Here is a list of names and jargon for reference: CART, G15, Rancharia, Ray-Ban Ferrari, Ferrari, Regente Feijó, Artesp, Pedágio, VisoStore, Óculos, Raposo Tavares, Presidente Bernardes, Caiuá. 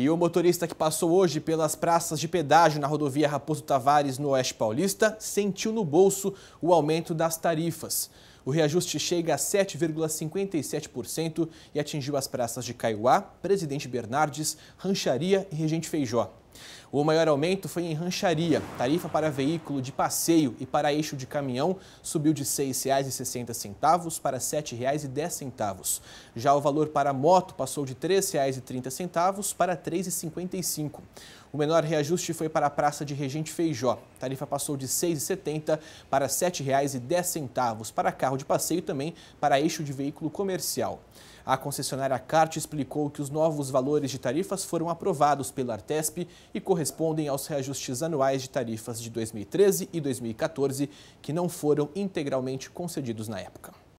E o motorista que passou hoje pelas praças de pedágio na rodovia Raposo Tavares, no Oeste Paulista, sentiu no bolso o aumento das tarifas. O reajuste chega a 7,57% e atingiu as praças de Caiuá, Presidente Bernardes, Rancharia e Regente Feijó. O maior aumento foi em Rancharia. Tarifa para veículo de passeio e para eixo de caminhão subiu de R$ 6,60 para R$ 7,10. Já o valor para moto passou de R$ 3,30 para R$ 3,55. O menor reajuste foi para a praça de Regente Feijó. Tarifa passou de R$ 6,70 para R$ 7,10 para carro de passeio e também para eixo de veículo comercial. A concessionária CART explicou que os novos valores de tarifas foram aprovados pela Artesp e correspondem aos reajustes anuais de tarifas de 2013 e 2014, que não foram integralmente concedidos na época.